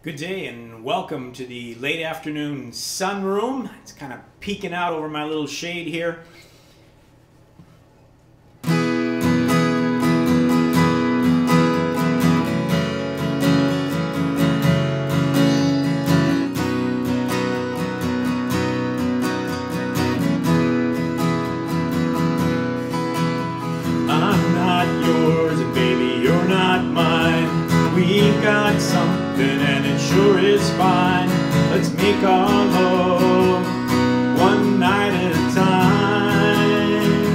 Good day and welcome to the late afternoon sunroom. It's kind of peeking out over my little shade here. I'm not yours, baby, you're not mine. We've got something and it sure is fine. Let's make our love one night at a time.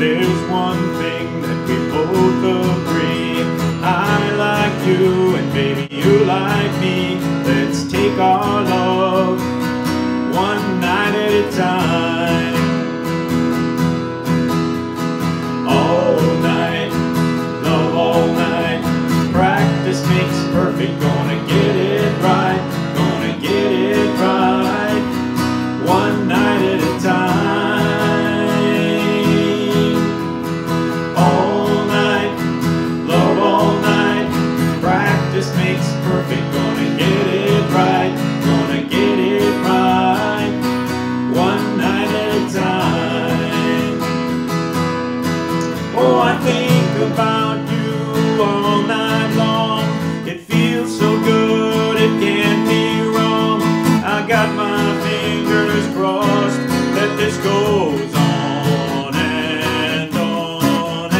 There's one thing that we both agree. I like you and baby you like me. Let's take our love one night at a time. Perfect, gonna get it right, gonna get it right, one night at a time. All night, love all night, practice makes perfect, gonna get it right, gonna get it right, one night at a time. Oh, I think about you all night long. So good, it can't be wrong. I got my fingers crossed that this goes on and on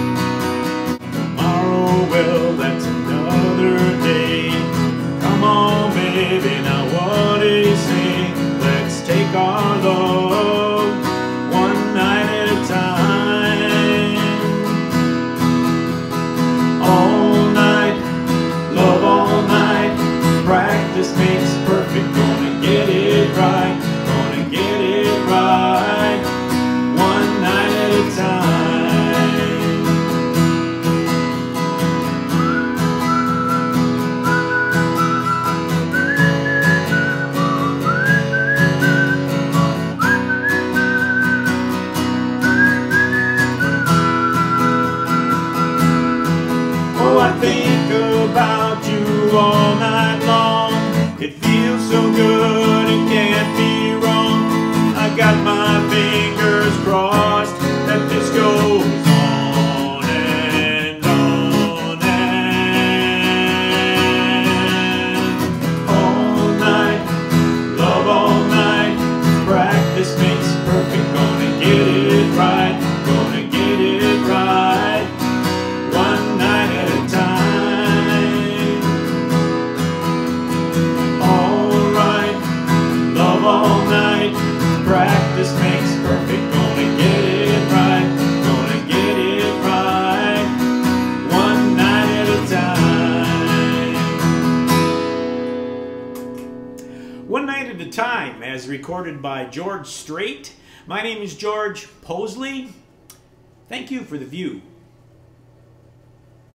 and tomorrow, well, that's another day. Come on, baby, now what do you say? Let's take our love one night at a time. Practice makes perfect, gonna get it right, gonna get it right, one night at a time. Oh, I think about you all night long. It feels so good, it can't be wrong. I got my fingers crossed that this goes on and on and all night, love all night. Practice makes perfect, gonna get it right, gonna get it right, one night at a time. Practice makes perfect, gonna get it right, gonna get it right, one night at a time. One Night at a Time, as recorded by George Strait. My name is George Possley. Thank you for the view.